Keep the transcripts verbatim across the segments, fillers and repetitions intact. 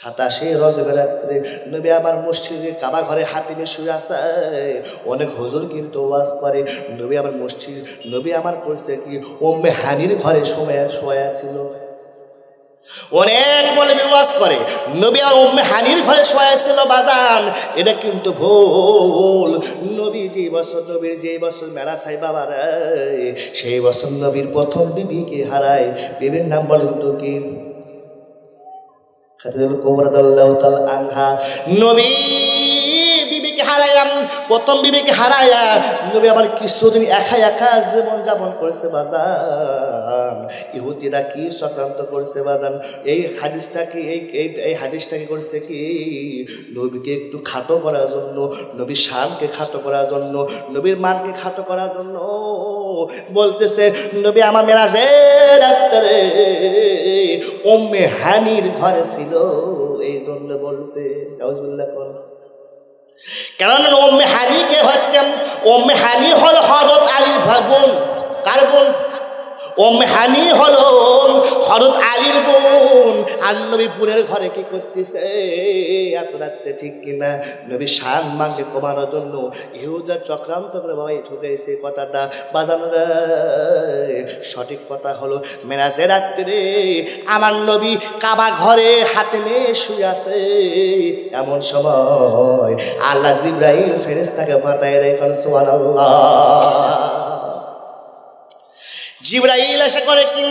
সাতাশে রজব রাতে নবী আমার মসজিদে কাবা ঘরে হাত দিয়ে শুয়ে আছে অনেক হুজুর কিন্তু ওয়াজ করে নবী আমার মসজিদ নবী আমার করছে কি উম্মে হানির ঘরে সময় শোয়া ছিল অনেক মোলবি ওয়াজ করে নবী আর উম্মে হানির ঘরে শোয়া ছিল বাজান এটা কিন্তু ভুল নবী যে বছর নবীর যে বছর মেরা সাহেব বাবার সেই বছর নবীর প্রথম বিবিকে হারায় বিবির নাম বলেন তো কি خاتم الكبرى الله تعالى عنها نبي بيبيك حرايا وطن بيبيك حرايا نبي أمر كيسودن أخا يكا زبون جابون كورس بازان يهودي دا كي شكرام تو كورس بازان أي حديث تا كي أي أي حديث تا كي كورس كي نبي كي تو خاتو كورا زنو نبي شام كي خاتو كورا زنو نبي مان كي خاتو كورا زنو بولت سه نبي أمر ميرا زيراتري أمي هانير غارسيلو إيزون لبولسي أعوذ بالله كلامنا أمي هاني كهاتم أمي هاني هل حرط علي بون كاربون أمي هاني هل حرط علي بون النبي بونير غاري كي كتيس يا ترى تيجينا نبي شان مان كي كمان جنو يهودا شكران تبرو باي تودي سي كتر دا بازانو সঠিক কথা হলো মেরাজের রাতে আমার নবী কাবা ঘরে হাতেমে শুয়ে আছে এমন সময় আল্লাহ জিবরাইল ফেরেশতাকে পাঠায় দেয় বলেন সুবহানাল্লাহ জিবরাইল এসে করে কি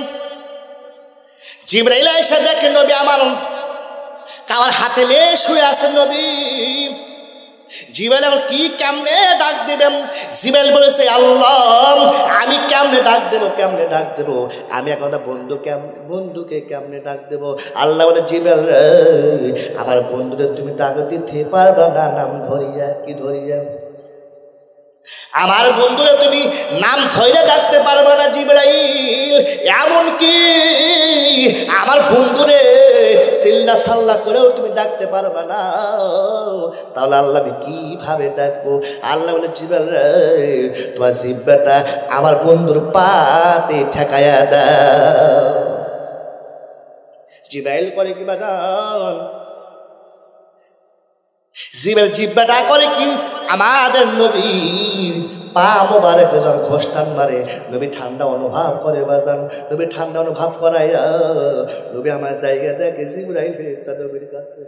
জিবরাইল এসে দেখে নবী আমার কাবার হাতেমে শুয়ে আছে নবী জিবরাইল কি কেমনে ডাক দিবেন জিবরাইল বলেছে আল্লাহ আমি কেমনে ডাক দেব কেমনে ডাক দেব আমি এখন বন্ধু কেম বন্ধুকে কেমনে ডাক দেব আল্লাহ বলে জিবরাইল আমার বন্ধুদের তুমি ডাক দিতে পারবা না নাম ধরিয়া কি ধরিয়া আমার বন্ধুরা তুমি নাম ধরে ডাকতে পারবা না জিবরাইল এমন কি আমার বন্ধুরে সিল্লা ফাল্লা করেও তুমি ডাকতে পারবা না তাহলে আল্লাহ কিভাবে ডাকবো আল্লাহ বলে জিবরাইল তোমার জিব্বাটা আমার বন্ধুর পাতে ঠেকায়া দাও জিবরাইল করে কি বাজান জিবরাইল জিব্বাটা করে কি আমাদের নবী পা মোবারক যখন ঘোষটান মারে নবী ঠান্ডা অনুভব করে বাজান নবী ঠান্ডা অনুভব করায় নবী আমার জায়গা দেখে জিবরাইল ফেরেশতা নবীর কাছে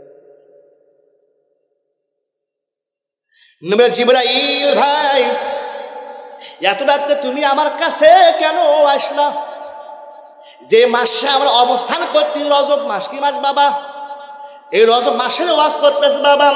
নবী জিবরাইল ভাই এত রাতে তুমি আমার কাছে কেন আসলা যে মাসে আমরা অবস্থান করতে রজব মাস কি মাস বাবা এই রজব মাসের ওয়াজ করতেছে বাবা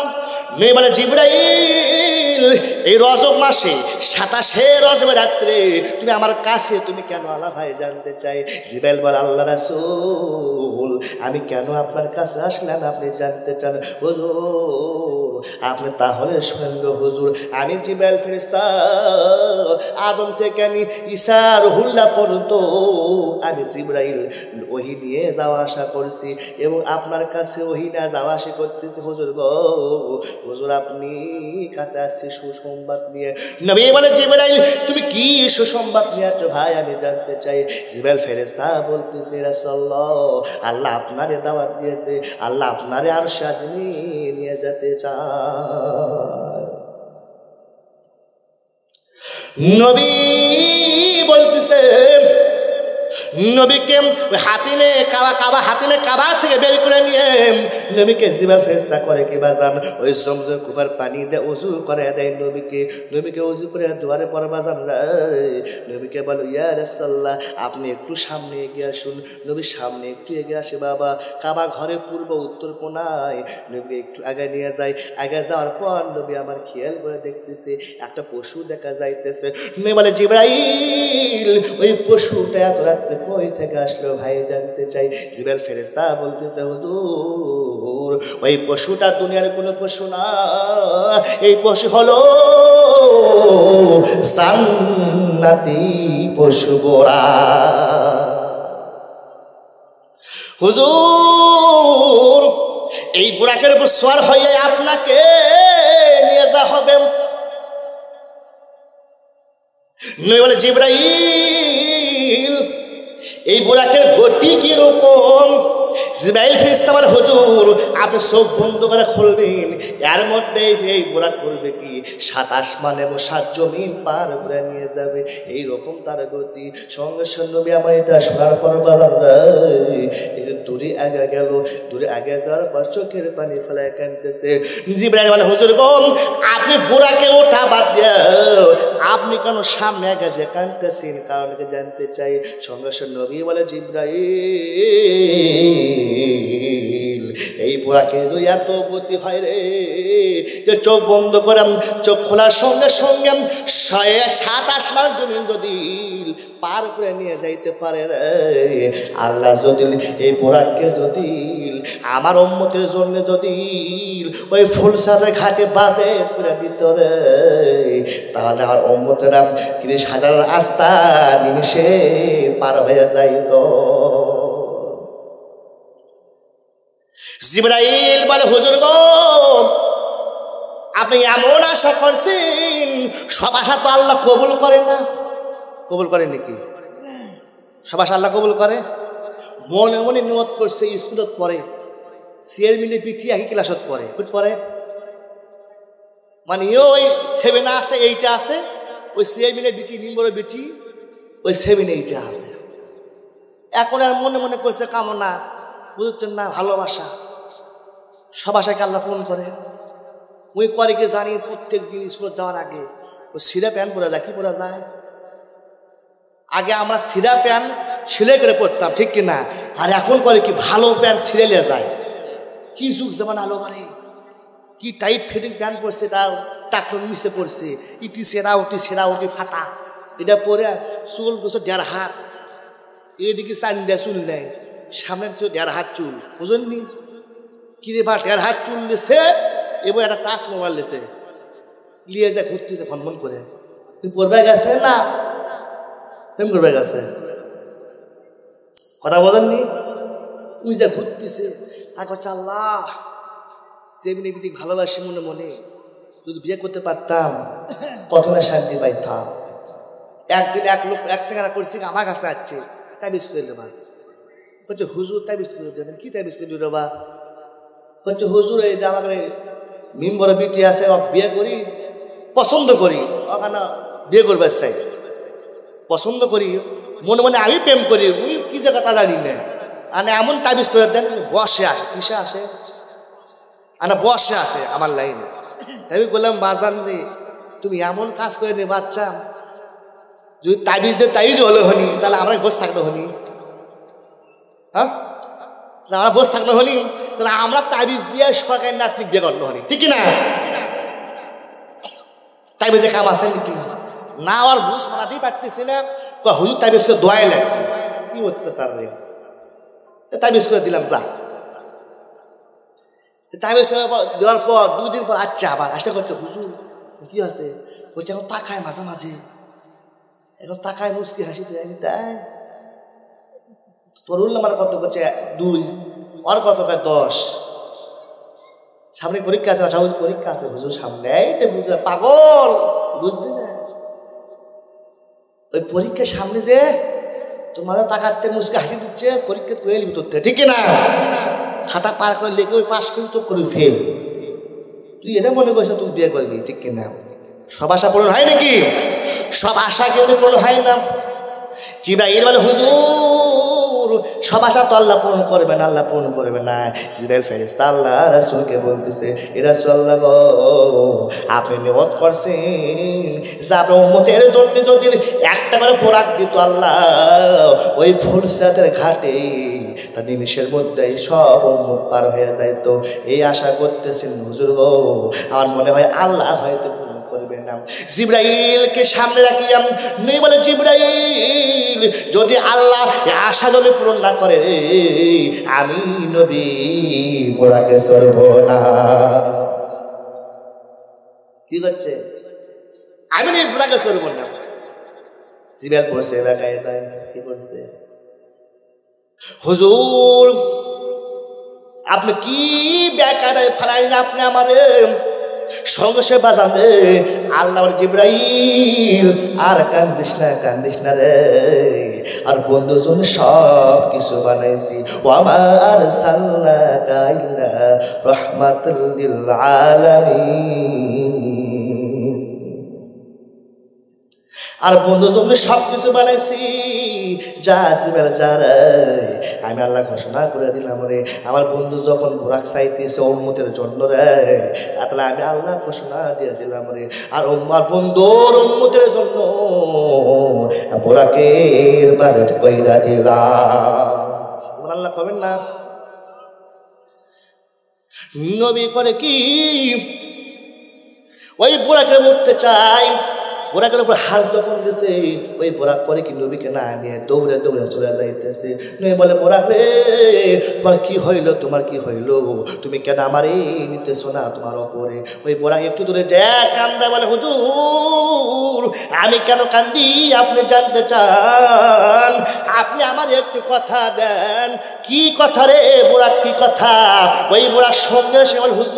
নবী বলে জিবরাইল এই রজব মাসে সাতাশে রজব রাতে তুমি আমার কাছে তুমি কেন আলা ভাই জানতে চাই জিবরাইল বলে আল্লাহ রাসূল আমি কেন আপনার কাছে আসলাম আপনি জানতে চান হুজুর আপনি তাহলে শুনেন গো হুজুর আমি জিবরাইল ফেরেশতা আদম থেকে আমি ঈসা রুহুল্লাহ পর্যন্ত আমি জিবরাইল ওহী নিয়ে যাওয়া আসা করছি এবং আপনার কাছে ওহী না যাওয়া আসা করতেছি হুজুর গো হুজুর আপনি কাছে আসছি সুসংবাদ নিয়ে নবী বলে জিবরাইল তুমি কি সুসংবাদ নিয়েছো ভাই আমি জানতে চাই জিবরাইল ফেরেশতা বলতেছে রাসূলুল্লাহ আল্লাহ আপনারে দাওয়াত দিয়েছে আল্লাহ আপনারে আরশ আযমি নিয়ে যেতে চায় নবী বলতেছে নবীকে হাতিমে কাবা কাবা হাতিমে কাবা থেকে বের করে নিয়ে নবীকে জিবরাইল ফেরেশতা করে কি বাজান ওই জমজম কূপের পানি দিয়ে ওযু করে দেয় নবীকে নবীকে ওযু করে দুয়ারে পর বাজান নবীকে বলো ইয়া রাসূলুল্লাহ আপনি একটু সামনে এগিয়ে আসুন নবীর সামনে একটু এগিয়ে আসে বাবা কাবা ঘরে পূর্ব উত্তর কোণায় নবী একটু আগে নিয়ে যায় আগে যাওয়ার পর নবী আমার খেয়াল করে দেখতেছে একটা পশু দেখা যাইতেছে নবী বলে জিবরাইল ওই পশুটা এত রাতে কই থেকে আসলো ভাই জানতে চাই জিবরাইল ফেরেশতা বলতেছে হুজুর ওই পশুটা দুনিয়ার কোনো পশু না এই পশু হলো জান্নাতি পশু গোরা হুজুর এই বুরাকের উপর সওয়ার হয়ে আপনাকে নিয়ে যা হবে নবী বলে জিবরাইল এই বুরাকের গতি কিরকম জিব্রাইল ফেরেশতা বলে হুজুর আপনি চোখ বন্ধ করে খুলবেন এর মধ্যেই এই বুড়া করবে কি সাত আসমান এবং সাত জমিন পার করে নিয়ে যাবে এই রকম তার গতি সঙ্গে সঙ্গে আমার এটা শোনার পর বাবা এর দূরে আগা গেল দূরে আগে যাওয়ার পর চোখের পানি ফেলায় কাঁদতেছে জিব্রাইল বলে হুজুর গো আপনি বুড়াকে ওঠা বাদ দিয়া আপনি কেন সামনে আগে যে কাঁদতেছেন কারণ কি জানতে চাই সঙ্গে সঙ্গে নবী বলে জিব্রাইল এই বুড়াকে যদি এত গতি হয় রে যে চোখ বন্ধ করেন চোখ খোলার সঙ্গে সঙ্গে সাত আসমান জমিন যদি পার করে নিয়ে যাইতে পারে রে আল্লাহ যদি এই বুড়াকে যদি আমার উম্মতের জন্য যদি ওই ফুলসাতে ঘাটে বাজে পুরা ভিতরে তাহলে আমার উম্মতেরা তিরিশ হাজার রাস্তা নিমিশে পার হয়ে যাইত জিব্রাইল বলে হুজুর গো আপনি এমন আশা করছেন সব আশা তো আল্লাহ কবুল করে না কবুল করে নাকি সব আশা আল্লাহ কবুল করে মনে মনে নিয়ত করছে স্কুলত পড়ে চেয়ারম্যানে বিটি একই ক্লাসত পড়ে বুঝ পড়ে মানে ওই সেভেন আছে এইটা আছে ওই চেয়ারম্যানে বিটি নিম্বর বিটি ওই সেভেন এইটা আছে এখন আর মনে মনে করছে কামনা বুঝছেন না ভালোবাসা সব আশাকে আল্লাহ পূরণ করে ওই করে কি জানি প্রত্যেক দিন স্কুলে যাওয়ার আগে ও সিরা প্যান্ট পরা যায় কি পরা যায় আগে আমরা সিরা প্যান্ট সিলাই করে পরতাম ঠিক কিনা আর এখন করে কি ভালো প্যান্ট সিলাইলে যায় কি যুগ যেমন আলো করে কি টাইট ফিটিং প্যান্ট পরছে তার টাকলুন মিশে পড়ছে ইটি সেরা উটি সেরা উটি ফাটা এটা পরে চুল বসে দেড় হাত এদিকে চান দেয় চুল নেয় সামনে দেড় হাত চুল বুঝলেননি কিরে বা দেড় হাত চুল নিয়েছে এবং একটা টাচ মোবাইল নিয়েছে নিয়ে যায় ঘুরতেছে ফনফন করে তুমি পড়বে গেছে না প্রেম করবে গেছে কথা বলেননি তুই যা ঘুরতেছে তা করছে আল্লাহ সে মেয়েটি ভালোবাসি মনে মনে যদি বিয়ে করতে পারতাম প্রথমে শান্তি পাইতাম একদিন এক লোক এক সেখানে করছি আমার কাছে আসছে তাই মিস করে দেবা হচ্ছে হুজুর তাই মিস করে দেবেন কি তাই মিস করে দেবা হচ্ছে হুজুর এই আমাকে মেম্বর বিটি আছে বিয়ে করি পছন্দ করি ওখানে বিয়ে করবে চাই পছন্দ করি মনে মনে আমি প্রেম করি ওই কি জায়গা তা জানি না মানে এমন তাবিজ করে দেন বসে আসে কিসে আসে আনা বসে আসে আমার লাইনে আমি বললাম বাজান নেই তুমি এমন কাজ করে নে বাচ্চা যদি তাবিজ যে তাইজ হলো হনি তাহলে আমরা বসে থাকলো হনি হ্যাঁ তাহলে আমরা বসে থাকলো হনি তাহলে আমরা তাবিজ দিয়ে সরকারি নাতনিক বিয়ে করলো হনি ঠিক না তাবিজে কাম আসেন কি না আর ঘুষ মানাতেই পারতেছি না হুজুর তাবিজ করে দোয়াই লাগবে কি অত্যাচার রে তাবিজ করে দিলাম যা তাবিজ করে দেওয়ার পর দুদিন পর আচ্ছা আবার আশা করছে হুজুর কি আছে বলছে এখন তাকায় মাঝে মাঝে এখন তাকায় মুসকি হাসি দেয় তাই তোর উল্ল আমার কত করছে দুই আর কত করে দশ সামনে পরীক্ষা আছে আশা পরীক্ষা আছে হুজুর সামনে বুঝলে পাগল বুঝলি না ওই পরীক্ষার সামনে যে তোমার তাকাতে মুসকে হাসি দিচ্ছে পরীক্ষা তুই লিবি তোর থেকে ঠিক না খাতা পার করে লেখে ওই পাশ করে তো করে ফেল তুই এটা মনে করছিস তুই বিয়ে করবি ঠিক কিনা সব আশা পূরণ হয় নাকি সব আশা কেউ পূরণ হয় না জিব্রাইল বলে হুজুর সব আশা তো আল্লাহ পূরণ করবে না আল্লাহ পূরণ করবে না জিব্রাইল ফেরেশতা আল্লাহ রাসূলকে বলতেছে এ রাসূলুল্লাহ গো আপনি নিয়ত করছেন যে আপনি উম্মতের জন্য যদি একটা বারে পোরাক দিত আল্লাহ ওই ফুলসাতের ঘাটে তা নিমিষের মধ্যেই সব উম্মত পার হয়ে যাইত এই আশা করতেছেন হুজুর গো আমার মনে হয় আল্লাহ হয়তো জিব্রাইল কে সামনে রাখিলাম নেই বলে জিব্রাইল যদি আল্লাহ আশা যদি পূরণ না করে আমি নবী বুড়াকে সরব না কি করছে আমি নবী বুড়াকে সরব না জিব্রাইল বলছে এলাকায় নাই কি বলছে হুজুর আপনি কি ব্যাকারে ফেলাইলেন আপনি আমারে সবসে বাজাবে আল্লাহ বলে জিবরাইল আর কান্দিস না কান্দিস না রে আর বন্ধুজন সব কিছু বানাইছি ওয়ামা আরসালনাকা ইল্লা রাহমাতাল লিল আলামিন আর বন্ধুজন সব কিছু বানাইছি যা আসিবেল যারা আমি আল্লাহ ঘোষণা করে দিলাম রে আমার বন্ধু যখন বুরাক চাইতেছে উম্মতের জন্য রে তাহলে আমি আল্লাহ ঘোষণা দিয়ে দিলাম রে আর উম্মার বন্ধুর উম্মতের জন্য বুরাকের বাজেট কইরা দিলাম সুবহানাল্লাহ কবেন না নবী করে কি ওই বুরাকের মধ্যে চাই বুরাকের উপর হাস যখন দিছে ওই বুরাক করে কি নবীকে না নিয়ে দৌড়ে দৌড়ে চলে যাইতেছে নবী বলে বুরাক রে পর কি হইল তোমার কি হইল তুমি কেন আমারে নিতেছ না তোমার উপরে ওই বুরাক একটু দূরে যা কান্দা বলে হুজুর আমি কেন কান্দি আপনি জানতে চান আপনি আমার একটু কথা দেন কি কথা রে বুরাক কি কথা ওই বুরাক সঙ্গে সে বলে হুজুর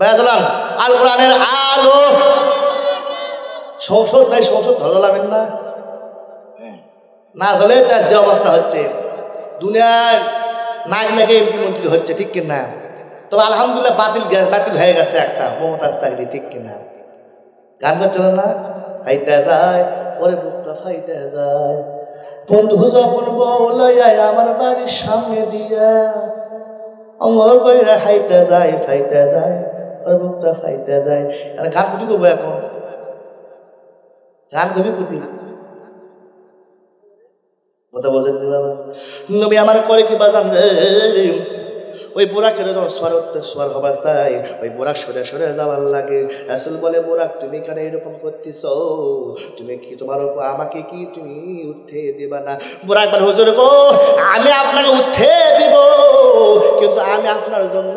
বাইরে চালান আল কোরআনের আলো সংসদ নাই সংসদ ধরে লাভেন না না চলে তার যে অবস্থা হচ্ছে দুনিয়ার নাক নাকি এমপি মন্ত্রী হচ্ছে ঠিক কিনা তবে আলহামদুলিল্লাহ বাতিল বাতিল হয়ে গেছে একটা মমতাজ তাকদি ঠিক কিনা গান করছিল না ফাইটা যায় ওরে বুকটা ফাইটা যায় বন্ধু যখন বলায় আমার বাড়ির সামনে দিয়া অমর কইরা হাইটা যায় ফাইটা যায় বুকটা ফাইটা যায় গান পুটি করবো এখন গান কবি পুটি কথা বোঝেন বাবা নবী আমার করে কি বাজান ওই বুরাকের যখন সোয়ার উঠতে সোয়ার হবার চাই ওই বুরাক সরে সরে যাওয়ার লাগে রাসূল বলে বুরাক তুমি কেন এরকম করতেছ তুমি কি তোমার উপর আমাকে কি তুমি উঠে দেবা না বুরাক বলে হুজুর গো আমি আপনাকে উঠে দেব কিন্তু আমি আপনার জন্য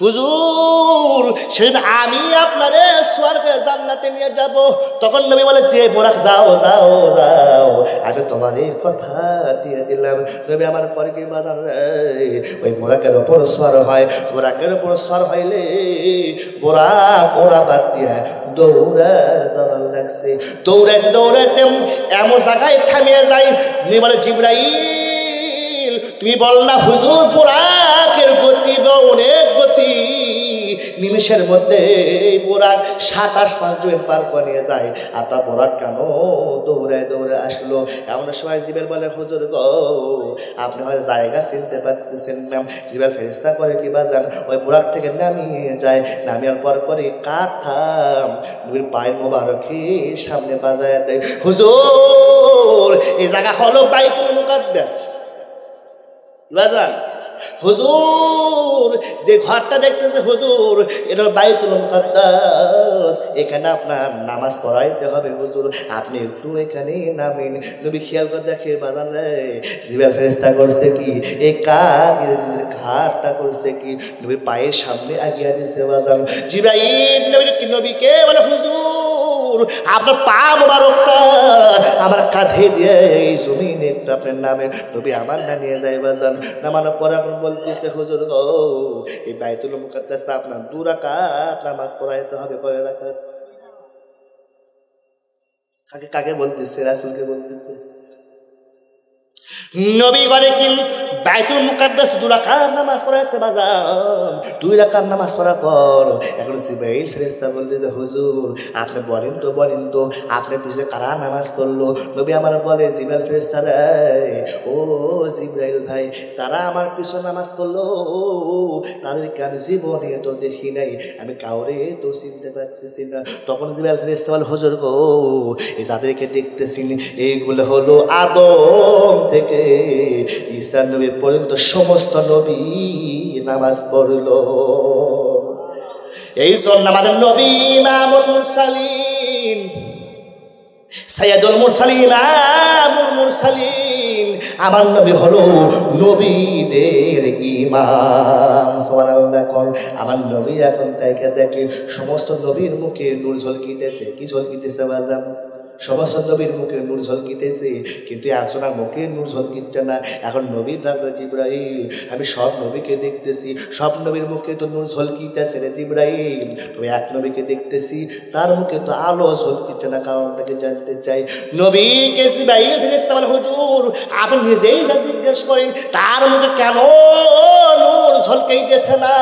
হুজুর সেদিন আমি আপনারে স্বর্গে জান্নাতে নিয়ে যাব তখন নবী বলে যে বুরাক যাও যাও যাও আমি তোমার এই কথা দিয়ে দিলাম নবী আমার পরে কি বাজার ওই বুরাকের ওপর স্বর হয় বুরাকের ওপর স্বর হইলে বুরাক ওরা বাদ দিয়া দৌড়া যাওয়ার লাগছে দৌড়াইতে দৌড়াইতে এমন জায়গায় থামিয়ে যায় নবী বলে জিবরাইল তুমি বললা হুজুর বুরাকের গতি বা অনেক গতি নিমেষের মধ্যে বুরাক সাতাশ পাঁচ জয়েন পার করে যায় আর তা বুরাক কেন দৌড়ায় দৌড়ে আসলো এমন সময় জিবেল বলে হুজুর গো আপনি হয় জায়গা চিনতে পারতেছেন না জিবেল ফেরেশতা করে কি বা জান ওই বুরাক থেকে নামিয়ে যায় নামিয়ার পর করে কাঠা পায়ের মোবারকে সামনে বাজায় দেয় হুজুর এই জায়গা হলো বাইতুল মুকাদ্দাস বাজান হুজুর যে ঘরটা দেখতেছে হুজুর এটা বাইতুল মুকাদ্দাস এখানে আপনার নামাজ পড়াইতে হবে হুজুর আপনি একটু এখানে নামেন নবী খেয়াল করে দেখে বাজান জিবরাইল ফেরেশতা করছে কি এই কাগের ঘাটটা করছে কি নবীর পায়ের সামনে আগিয়ে দিছে বাজান জিবরাইল নবীকে নবীকে বলে হুজুর আপনার পা মোবারকটা আমার কাঁধে দিয়ে জমিনে আপনার নামে নবী আমার নামিয়ে যায় বাজান নামানোর পর এখন বলতেছে হুজুর গো এই বাইতুল মুকাদ্দাসে আপনার দুই রাকাত নামাজ পড়াইতে হবে কয় রাকাত কাকে কাকে বলতেছে রাসূলকে বলতেছে নবী বলে কি বাইতুল মুকাদ্দাস দুরাকাত নামাজ পড়াইছে বাজান দুই রাকাত নামাজ পড়ার পর এখন জিবরাইল ফেরেশতা বললেন হুজুর আপনি বলেন তো বলেন তো আপনি বুঝে কারা নামাজ করলো নবী আমার বলে জিবরাইল ফেরেশতা রে ও জিবরাইল ভাই যারা আমার পিছনে নামাজ করলো তাদেরকে আমি জীবনে তো দেখি নাই আমি কাউরে তো চিনতে পারতেছি না তখন জিবরাইল ফেরেশতা বলল হুজুর গো এই যাদেরকে দেখতেছেন এইগুলো হলো আদম থেকে ঈসা নবী পর্যন্ত সমস্ত নবী নামাজ পড়লো এই জন্য আমাদের নবী ইমামুল মুরসালিন সাইয়্যিদুল মুরসালিন ইমামুল মুরসালিন আমার নবী হলো নবীদের ইমাম সুবহানাল্লাহ কোন আমার নবী এখন তাইকে দেখে সমস্ত নবীর মুখে নূর ঝলকিতেছে কি ঝলকিতেছে বাজান شباب النبي المكير نور زلقيته سي، كنتي أكسونا مكير نور زلقيته نا، أكون نبي دار جبرائيل، أبي شاب نبي كديكته سي، شاب نبي المكير تو نور زلقيته سير جبرائيل، تو ياك نبي كديكته سي، تار مكير تو آلو زلقيته نا كاون تك جانتي جاي، نبي كسي بايل في نستمر هجور، أبن مزاي هذيك جشكوين، تار مكير كانو نور زلقيته سنا،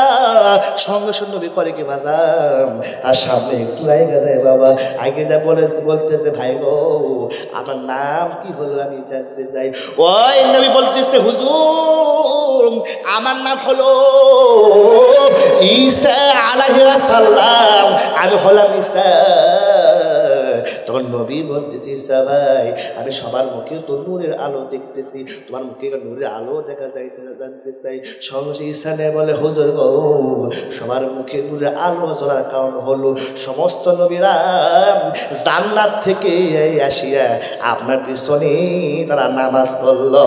شانغشون نبي كوري كبازام، أشامي كلاي كذا بابا، أكيد أبولس بولتس أيوه، أنا نام كي هلو أنا جانتي زاي، واي النبي بولتيسته حضور، أنا نام هلو، إيسا عليه السلام، أنا هلام إيسا. তখন নবী বলতেছি সবাই আমি সবার মুখে তো নূরের আলো দেখতেছি তোমার মুখে নূরের আলো দেখা যাইতে জানতে চাই সঙ্গে ঈসানে বলে হুজুর গো সবার মুখে নূরের আলো জ্বলার কারণ হলো সমস্ত নবীরা জান্নাত থেকে আসিয়া আপনার পিছনে তারা নামাজ পড়লো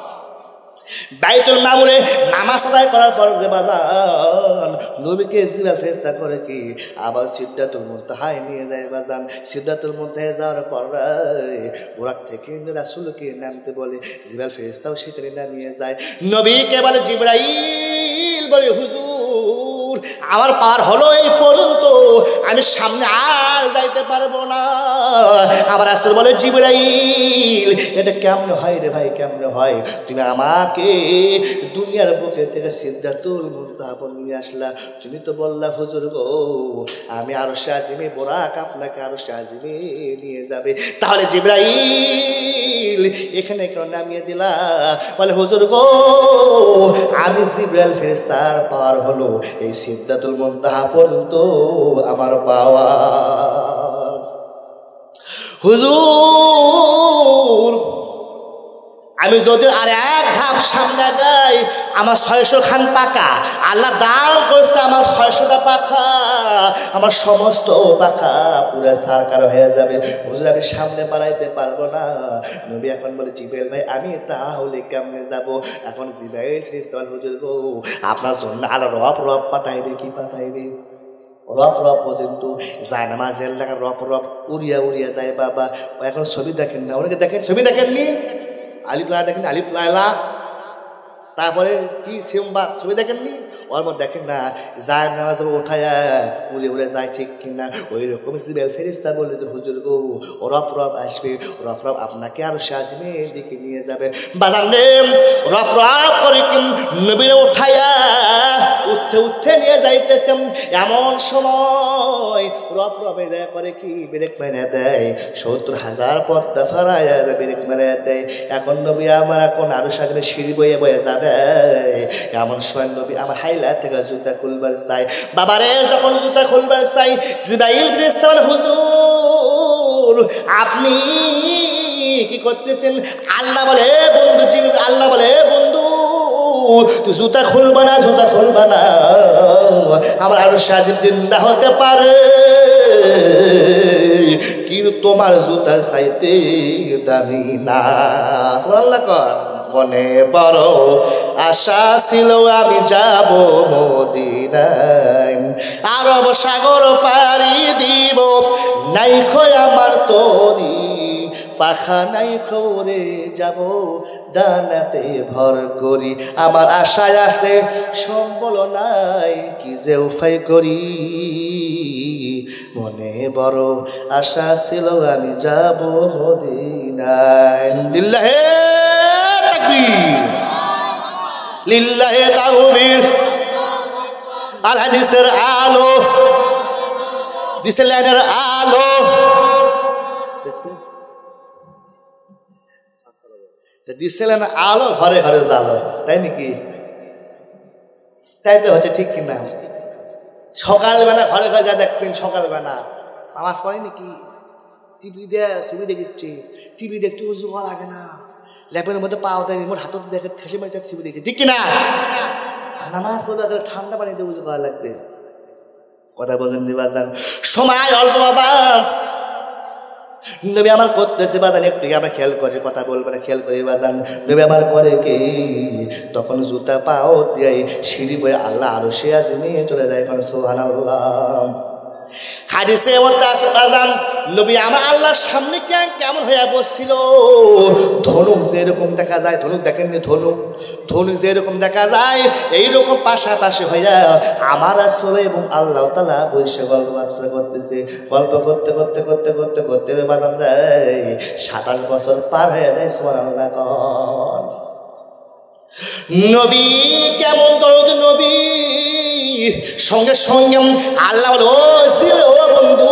বাইতুল মামুরে নামাজ আদায় করার পর যে বাজান নবীকে জিবরাইল ফেরেশতা করে কি আবার সিদরাতুল মুনতাহায় নিয়ে যায় বাজান সিদরাতুল মুনতাহায় যাওয়ার পর বুরাক থেকে রাসূলকে নামতে বলে জিবরাইল ফেরেশতাও সেখানে নামিয়ে যায় নবীকে বলে জিবরাইল বলে হুজুর আমার পার হলো এই পর্যন্ত আমি সামনে আর যাইতে পারবো না আবার রাসূল বলে জিবরাইল এটা কেমন হয় রে ভাই কেমন হয় তুমি আমাকে দুনিয়ার বুকে থেকে সিদরাতুল মুনতাহা নিয়ে আসলা তুমি তো বললা হুজুর গো আমি আরশে আজিমে বুরাক আপনাকে আরশে আজিমে নিয়ে যাবে তাহলে জিবরাইল এখানে কেন নামিয়ে দিলা বলে হুজুর গো আমি জিবরাইল ফেরেশতার পার হলো এই সিদরাতুল মুনতাহা পর্যন্ত আমার পাওয়া হুজুর আমি যদি আর এক ধাপ সামনে যাই আমার ছয়শ খান পাকা আল্লাহ দান করছে আমার ছয়শটা পাখা আমার সমস্ত পাখা পুরো সারকার হয়ে যাবে হুজুর আমি সামনে বাড়াইতে পারবো না নবী এখন বলে জিবরাইল ভাই আমি তাহলে কেমনে যাব এখন জিবরাইল ফেরেশতা হুজুর গো আপনার জন্য আল্লাহ রব রব পাঠাইবে কি পাঠাইবে রব রব পর্যন্ত যায় নামাজের লেখা রব রব উড়িয়া উড়িয়া যায় বাবা এখন ছবি দেখেন না ওনাকে দেখেন ছবি দেখেননি আলিফ লায়লা দেখেন আলিফ লায়লা তারপরে কি সিম্বা ছবি দেখেননি ওর মধ্যে দেখেন না যায় নামাজ ওঠায় উড়ে উড়ে যায় ঠিক কিনা ওই রকম জিবরাইল ফেরেশতা বললে হুজুর গো রব রব আসবে রব রব আপনাকে আরো সাজিমের দিকে নিয়ে যাবে বাজার নেম রব রব করে নবীরে উঠায়া উঠতে উঠতে নিয়ে যাইতেছেন এমন সময় রব রবে দয়া করে কি ব্রেক মেরে দেয় সত্তর হাজার পদ্মা ফারায় ব্রেক মেরে দেয় এখন নবী আমার এখন আরো সাগরে সিঁড়ি বয়ে বয়ে যাবে এমন সময় নবী আমার হাইলা থেকে জুতা খুলবার চাই বাবারে যখন জুতা খুলবার চাই জিবরাইল ফেরেশতা হুজুর আপনি কি করতেছেন আল্লাহ বলে বন্ধু জিবরাইল আল্লাহ বলে বন্ধু তুই জুতা খুলবা না জুতা খুলবা না আমার আরো সাজির জিন্দা হতে পারে কিন্তু তোমার জুতার চাইতে দামি না সুবহানাল্লাহ কর মনে বড় আশা ছিল আমি যাব মদিনায় আরব সাগর পাড়ি দিব নাই খয় আমার তরি পাখানাই করে যাব দানাতে ভর করি আমার আশায় আছে সম্বল নাই কি যে উপায় করি মনে বড় আশা ছিল আমি যাব মদিনায় লিল্লাহে তাকবীর লিল্লাহে তাকবীর আল হাদিসের আলো ডিসলাইনের আলো ডিসেলেন আলো ঘরে ঘরে জালো তাই নাকি তাই তো হচ্ছে ঠিক কিনা সকালবেলা ঘরে ঘরে যা দেখবেন সকালবেলা নামাজ পড়ে নাকি টিভি দিয়ে ছবি দেখছে টিভি দেখতে উজু করা লাগে না ল্যাপের মধ্যে পাও দেয় মোট হাততে দেখে ঠেসে মারি টিভি দেখছে ঠিক কিনা নামাজ পড়বে ঠান্ডা পানিতে উজু করা লাগবে কথা বলেন নিবাজান সময় অল্প বাবা নবী আমার করতেছে বাজান একটু আমরা খেয়াল করে কথা বলবো না খেয়াল করে বাজান নবী আমার করে কি তখন জুতা পাও দিয়ে সিঁড়ি বয়ে আল্লাহ আরো সে আছে মেয়ে চলে যায় এখন সুবহানাল্লাহ হাদিসে ওটা আছে বাজান নবী আমার আল্লাহর সামনে কেমন হয়ে বসছিল ধনুক যেরকম দেখা যায় ধনুক দেখেননি ধনুক ধনুক যেরকম দেখা যায় এইরকম পাশাপাশি হইয়া আমার আসলে এবং আল্লাহ তালা বৈশে গল্পবার্তা করতেছে গল্প করতে করতে করতে করতে করতে বাজান যায় সাতাশ বছর পার হয়ে যায় সুবহানাল্লাহ নবী কেমন দরদ নবী সঙ্গে সঙ্গে আল্লাহ বলো ও বন্ধু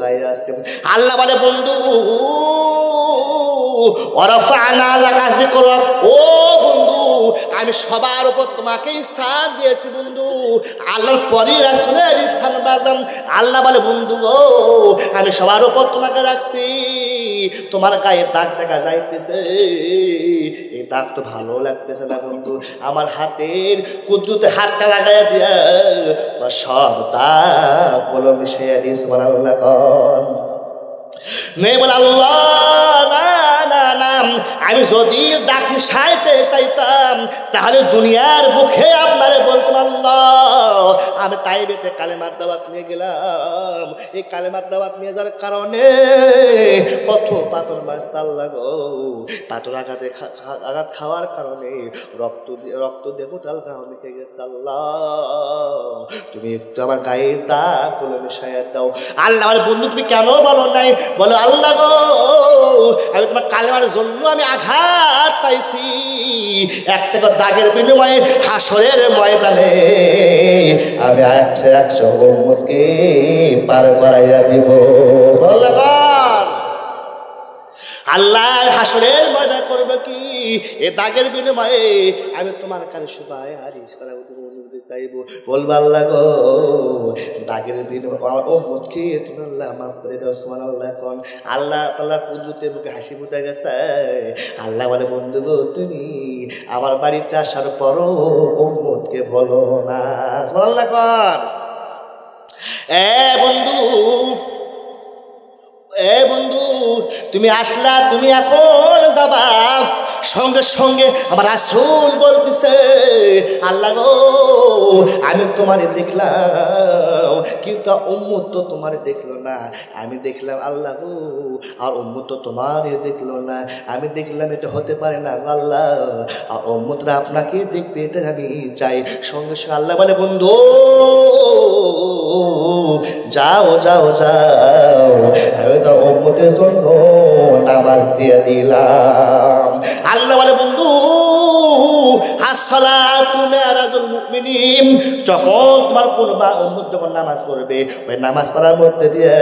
গায়ে আসছে আল্লাহ বলে বন্ধু ও বন্ধু আমি সবার উপর তোমাকে স্থান দিয়েছি বন্ধু আল্লাহর পরে রাসূলের স্থান বাজান আল্লাহ বলে বন্ধু ও আমি সবার উপর তোমাকে রাখছি তোমার গায়ে দাগ দেখা যাইতেছে এই দাগ তো ভালো লাগতেছে না বন্ধু আমার হাতের কুদরতে হাতটা লাগাইয়া দিয়া সব দাগ বলো মিশাইয়া দিয়ে সুবহানাল্লাহ নেই বলে আল্লাহ না না না আমি যদি দাগ মিশাইতে চাইতাম তাহলে দুনিয়ার মুখে আপনারে বলতাম আল্লাহ আমি তাইবেতে কালেমার দাওয়াত নিয়ে গেলাম এই কালেমার দাওয়াত নিয়ে যাওয়ার কারণে কত পাথর মারছে আল্লাহ গো পাথর আঘাতে আঘাত খাওয়ার কারণে রক্ত রক্ত দেখো তাল গাও মেখে গেছে আল্লাহ তুমি একটু আমার গায়ের দাগ বলে মিশাইয়া দাও আল্লাহ আমার বন্ধু তুমি কেন বলো নাই বলো আল্লাহ গো আমি তোমার কালেমার জন্য আমি আঘাত পাইছি একটা দাগের বিনিময়ে হাসরের ময়দানে আমি একশো একশো উম্মতকে পার করাইয়া দিব আল্লাহ হাসরের ময়দান করবে কি এ দাগের বিনিময়ে আমি তোমার কাছে সুপারিশ করা চাইবো বলবো আল্লাহ গো দাগের বিনিময়ে আমার উম্মতকে তুমি আল্লাহ মাফ করে দাও সুবহানাল্লাহ এখন আল্লাহ তাআলা কুদরতের মুখে হাসি ফুটে গেছে আল্লাহ বলে বন্ধু গো তুমি আমার বাড়িতে আসার পরও উম্মতকে বলো না সুবহানাল্লাহ এখন এ বন্ধু ए बंधु तुम्हें आसला तुम्हें अकोल जबाब संगे संगे हमारा सूल बोलते से अल्लाह को आमिर तुम्हारे देखला क्यों का उम्मत तो तुम्हारे देखलो ना आमिर देखला अल्लाह को और उम्मत तो तुम्हारे देखलो ना आमिर देखला में तो होते पारे ना अल्लाह और उम्मत रा अपना के देख बेटे हमें चाहे संगे संगे अल्लाह वाले बंधु जाओ जाओ जाओ उम्मतेर জন্য নামাজ দিয়ে দিলাম আল্লাহ বলে বন্ধু আসসালাতু মিরাজুল মুমিনিন যখন তোমার কোনবা উম্মত যখন নামাজ পড়বে ওই নামাজ পড়ার মধ্যে দিয়ে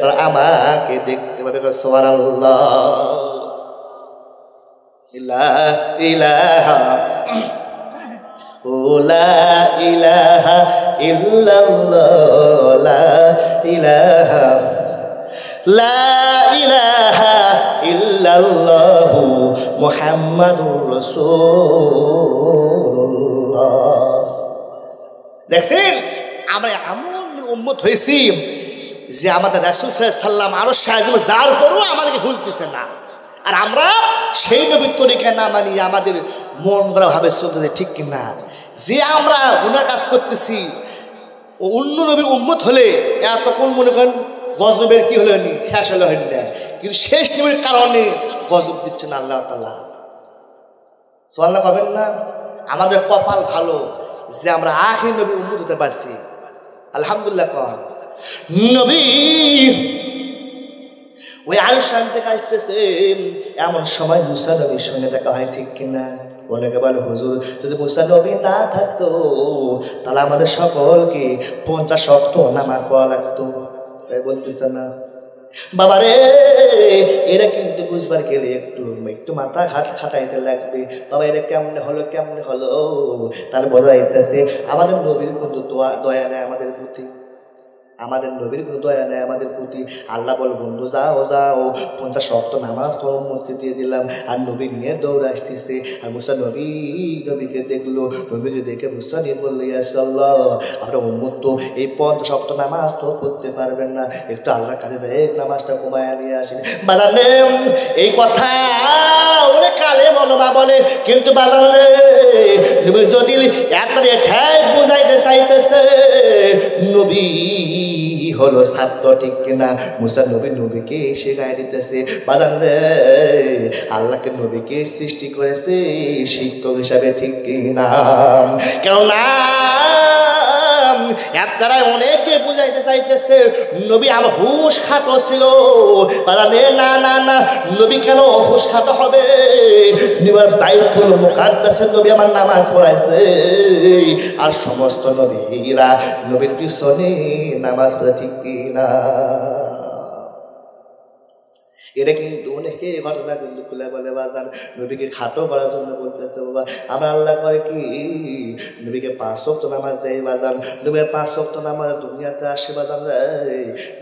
তারা আমাকে দেখতে পাবে সুবহানাল্লাহ লা ইলাহা লা ইলাহা ইল্লাল্লাহ লা ইলাহা لا إله إلا الله محمد رسول الله. দেখছেন আমরা এমন উম্মত হইছি যে আমাদের রাসূল সাল্লাল্লাহু আলাইহি সাল্লাম আরো সাহায্য যার করো আমাদেরকে ভুলতেছে না আর আমরা সেই নবীর তরিকা না মানি আমাদের মন গড়া ভাবে চলতে ঠিক কিনা যে আমরা গুনাহ কাজ করতেছি অন্য নবী উম্মত হলে এতক্ষণ মনে করেন গজবের কি হলো নি শেষ হলো হইন্ডা কিন্তু শেষ নিমের কারণে গজব দিচ্ছেন আল্লাহ তাআলা সুবহানাল্লাহ পাবেন না আমাদের কপাল ভালো যে আমরা আখির নবীর উম্মত হতে পারছি আলহামদুলিল্লাহ কহ নবী ওই আরশান থেকে আসতেছেন এমন সময় মুসা নবীর সঙ্গে দেখা হয় ঠিক কিনা অনেকে বলে হুজুর যদি মুসা নবী না থাকতো তাহলে আমাদের সকলকে পঞ্চাশ ওয়াক্ত নামাজ পড়া লাগতো বাবা রে এরা কিন্তু বুঝবার গেলে একটু একটু মাথা ঘাট খাটাইতে লাগবে বাবা এরা কেমনে হলো কেমনে হলো তার বোঝা যাইতেছে আমাদের নবীর কোনো দয়া নেই আমাদের প্রতি আমাদের নবীর কোনো দয়া নেই আমাদের প্রতি আল্লাহ বল বন্ধু যাও যাও পঞ্চাশ ওয়াক্ত নামাজ তোমার মধ্যে দিয়ে দিলাম আর নবী নিয়ে দৌড় আসতেছে আর মুসা নবী নবীকে দেখলো নবীকে দেখে মুসা নিয়ে বললো ইয়াসাল্লাহ আমরা উম্মত তো এই পঞ্চাশ ওয়াক্ত নামাজ তো পড়তে পারবেন না একটু আল্লাহর কাছে যাই এক নামাজটা কমায় নিয়ে আসেন বাজানে এই কথা ওরে কালে মনোবা বলে কিন্তু বাজানে নবী যদি একবারে ঠ্যাক বুঝাইতে চাইতেছে নবী হলো ছাত্র ঠিক কিনা মুসা নবী নবীকে শেখায় দিতেছে বাজারে আল্লাহকে নবীকে সৃষ্টি করেছে শিক্ষক হিসাবে ঠিক কিনা কেননা একটারা অনেকে বুঝাইতে চাইতেছে নবী আমার হুশ খাটো ছিল বাজারে না না না নবী কেন হুশ খাটো হবে নিবার বাইতুল মুকাদ্দাসে নবী আমার নামাজ পড়াইছে আর সমস্ত নবীরা নবীর পিছনে নামাজ পড়ে ঠিক কিনা এরা কিন্তু অনেকে ঘটনা কিন্তু খুলে বলে বাজান নবীকে খাটো করার জন্য বলতেছে বাবা আমরা আল্লাহ করে কি নবীকে পাঁচ ওয়াক্ত নামাজ দেয় বাজান নবীর পাঁচ ওয়াক্ত নামাজ দুনিয়াতে আসে বাজান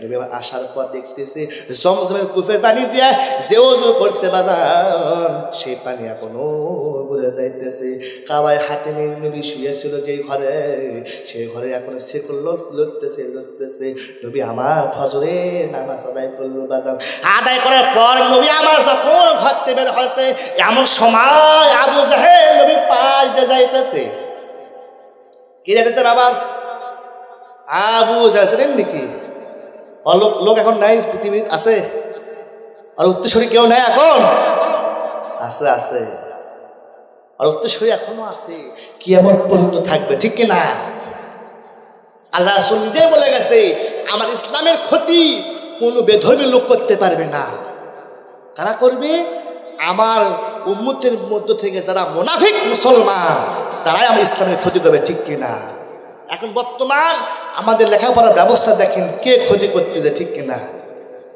নবী আমার আসার পর দেখতেছে জমজমের কূপের পানি দিয়ে যে ওযু করছে বাজান সেই পানি এখনো ঘুরে যাইতেছে কাবায় হাতে নিয়ে নবী শুয়েছিল যেই ঘরে সেই ঘরে এখনো সেকল লড়তেছে লড়তেছে নবী আমার ফজরে নামাজ আদায় করলো বাজান আদায় করার পর নবী আমার যখন ঘর থেকে বের হয়েছে এমন সময় আবু জাহেল নবী পাশ দিয়ে যাইতেছে কি যাইতেছে বাবা আবু জাহেল ছিলেন নাকি অলোক লোক এখন নাই পৃথিবীতে আছে আর উত্তরসূরি কেউ নাই এখন আছে আছে আর উত্তরসূরি এখনো আছে কিয়ামত পর্যন্ত থাকবে ঠিক কি না আল্লাহ রাসূল নিজেই বলে গেছে আমার ইসলামের ক্ষতি কোনো বেধর্মী লোক করতে পারবে না কারা করবে আমার উম্মতের মধ্য থেকে যারা মুনাফিক মুসলমান তারাই আমার ইসলামের ক্ষতি করবে ঠিক কিনা এখন বর্তমান আমাদের লেখাপড়ার ব্যবস্থা দেখেন কে ক্ষতি করতেছে ঠিক কিনা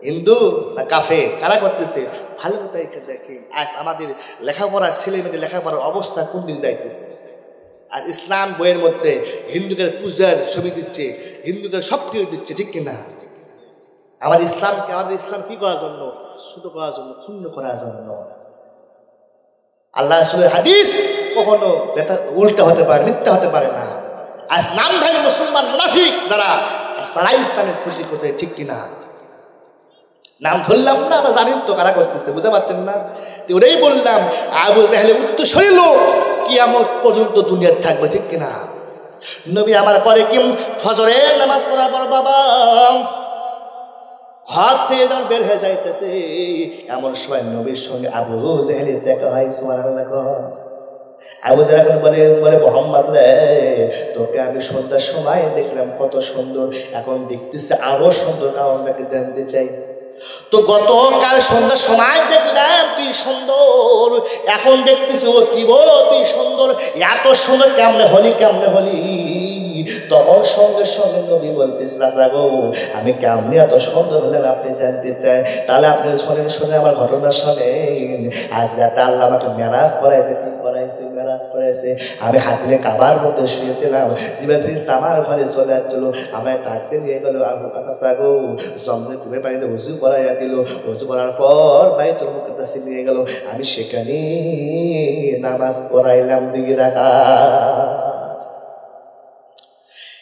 হিন্দু না কাফের কারা করতেছে ভালো কথা দেখেন আজ আমাদের লেখাপড়ার ছেলেমেয়েদের লেখাপড়ার অবস্থা কোন দিকে যাইতেছে আর ইসলাম বইয়ের মধ্যে হিন্দুদের পূজার ছবি দিচ্ছে হিন্দুদের সব কিছু দিচ্ছে ঠিক কিনা আমাদের ইসলামকে আমাদের ইসলাম কি করার জন্য ছোট করার জন্য ক্ষুণ্ণ করার জন্য আল্লাহ রাসূলের হাদিস কখনো উল্টা হতে পারে মিথ্যা হতে পারে না আজ নামধারী মুসলমান মুনাফিক যারা তারা ইসলামের ক্ষতি করতে ঠিক কিনা নাম ধরলাম না আমরা জানেন তো কারা করতেছে বুঝতে পারছেন না তো ওইটাই বললাম আবু জাহেল উত্তরসূরি লোক কিয়ামত পর্যন্ত দুনিয়াতে থাকবে ঠিক কি না নবী আমার পরে কি ফজরের নামাজ পড়ার পর বাবা ঘর থেকে যখন বের হয়ে যাইতেছে এমন সময় নবীর সঙ্গে আবু জাহেলের দেখা হয় সুবহানাল্লাহ আবু জাহেল বলে বলে মুহাম্মদ রে তোকে আমি সন্ধ্যার সময় দেখলাম কত সুন্দর এখন দেখতেছে আরো সুন্দর কারণ নাকি জানতে চাই তো গতকাল সন্ধ্যা সময় দেখলাম কি সুন্দর এখন দেখতেছি ও কি বল তুই সুন্দর এত সুন্দর কেমনে হলি কেমনে হলি তখন সঙ্গে সঙ্গে নবী বলতেছে চাচা গো আমি কেমনে এত সুন্দর হলাম আপনি জানতে চাই তাহলে আপনি শোনেন শোনেন আমার ঘটনা শোনেন আজ রাতে আল্লাহ আমাকে মেরাজ করাইছে কি করাইছে মেরাজ করাইছে আমি হাতিলে কাবার মধ্যে শুয়েছিলাম জীবন ফিরিস্তা আমার ঘরে চলে আসছিল আমায় ডাকতে নিয়ে গেল আবু চাচা গো জমে ঘুরে পানিতে উজু করাইয়া দিল উজু করার পর ভাই তোর মুখের কাছে নিয়ে গেল আমি সেখানে নামাজ পড়াইলাম দিকে রাখা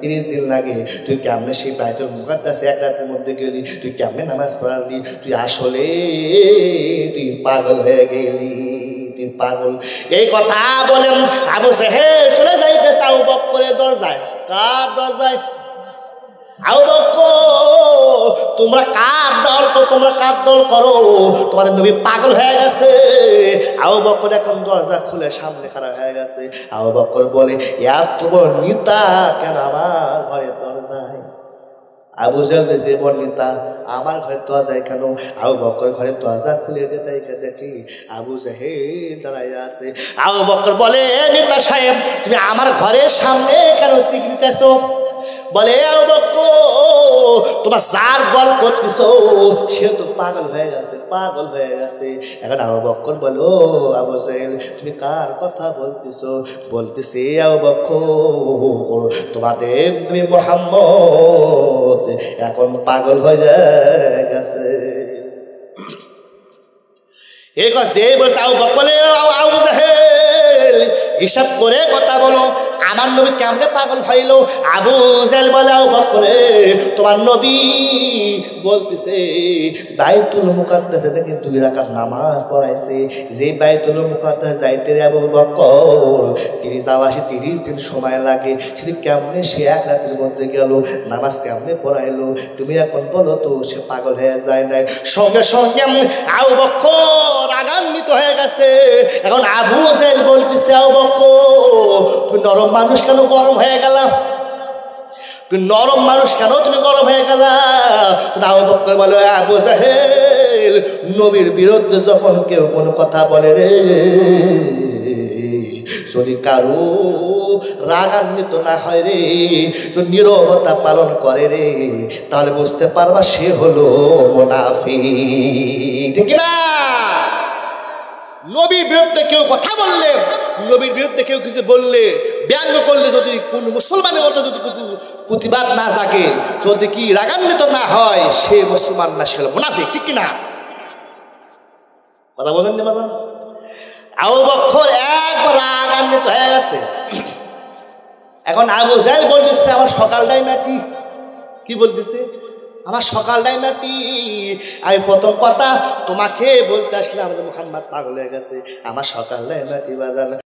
তিরিশ দিন লাগে তুই কেমনে সেই বাইতুল মুকাদ্দাস এক রাতের মধ্যে গেলি তুই কেমনে নামাজ পড়ালি তুই আসলে তুই পাগল হয়ে গেলি তুই পাগল এই কথা বলেন আবু জাহেল চলে যাইতেছে আবু বকরের দরজায় কার দরজায় আবু বকর তোমরা কার দল তো তোমরা কার দল করো তোমার নবী পাগল হয়ে গেছে আবু বকর এখন দরজা খুলে সামনে খাড়া হয়ে গেছে আবু বকর বলে ইয়ার তোমার নেতা কেন আমার ঘরের দরজায় আবু জাহেল জীবন নেতা আমার ঘরের দরজায় কেন আবু বকর ঘরের দরজা খুলে দেয় দেখি আবু জাহেল দাঁড়াইয়া আছে আবু বকর বলে নেতা সাহেব তুমি আমার ঘরের সামনে কেন স্বীকৃতিছ বলে আবু বকর তোমার যার দল করতেছো সে তো পাগল হয়ে গেছে পাগল হয়ে গেছে এখন আবু বকর বলো আবু জাহেল তুমি কার কথা বলতেছো বলতেছে আবু বকর তোমাদের নবী মুহাম্মদ এখন পাগল হয়ে গেছে এই কথা যে বলছে আবু বকর বলে আবু জাহেল হিসাব করে কথা বলো আমার নবী কেমনে পাগল হইল আবু জাহেল বলে আবু বকর তোমার নবী বলতেছে বাইতুল মুকাদ্দাসে থেকে দুই রাকাত নামাজ পড়াইছে যে বাইতুল মুকাদ্দাস যাইতে আবু বকর তিরিশ আওয়াসে তিরিশ দিন সময় লাগে সেটি কেমনে সে এক রাতের মধ্যে গেল নামাজ কেমনে পড়াইলো তুমি এখন বলো তো সে পাগল হয়ে যায় নাই সঙ্গে সঙ্গে আবু বকর রাগান্বিত হয়ে গেছে এখন আবু জাহেল বলতেছে আবু বকর তুমি নরম মানুষ কেন গরম হয়ে গেল তুই নরম মানুষ কেন তুমি গরম হয়ে গেল আবু বকর বলে আবু জাহেল নবীর বিরুদ্ধে যখন কেউ কোনো কথা বলে রে যদি কারো রাগান্বিত না হয় রে যদি নীরবতা পালন করে রে তাহলে বুঝতে পারবা সে হলো মুনাফিক ঠিক না নবীর বিরুদ্ধে কেউ কথা বললে নবীর বিরুদ্ধে কেউ কিছু বললে ব্যঙ্গ করলে যদি কোন মুসলমানের মতো যদি প্রতিবাদ না জাগে যদি কি রাগান্বিত না হয় সে মুসলমান না সে মুনাফিক ঠিক কিনা কথা বলেন না বাবা আবু বকর একবার রাগান্বিত হয়ে গেছে এখন আবু জাহেল বলতেছে আমার সকালটাই মাটি কি বলতেছে আমার সকালটাই নাটি আমি প্রথম কথা তোমাকে বলতে আসলে আমাদের মুহাম্মদ পাগল হয়ে গেছে আমার সকালটাই নাটি বাজার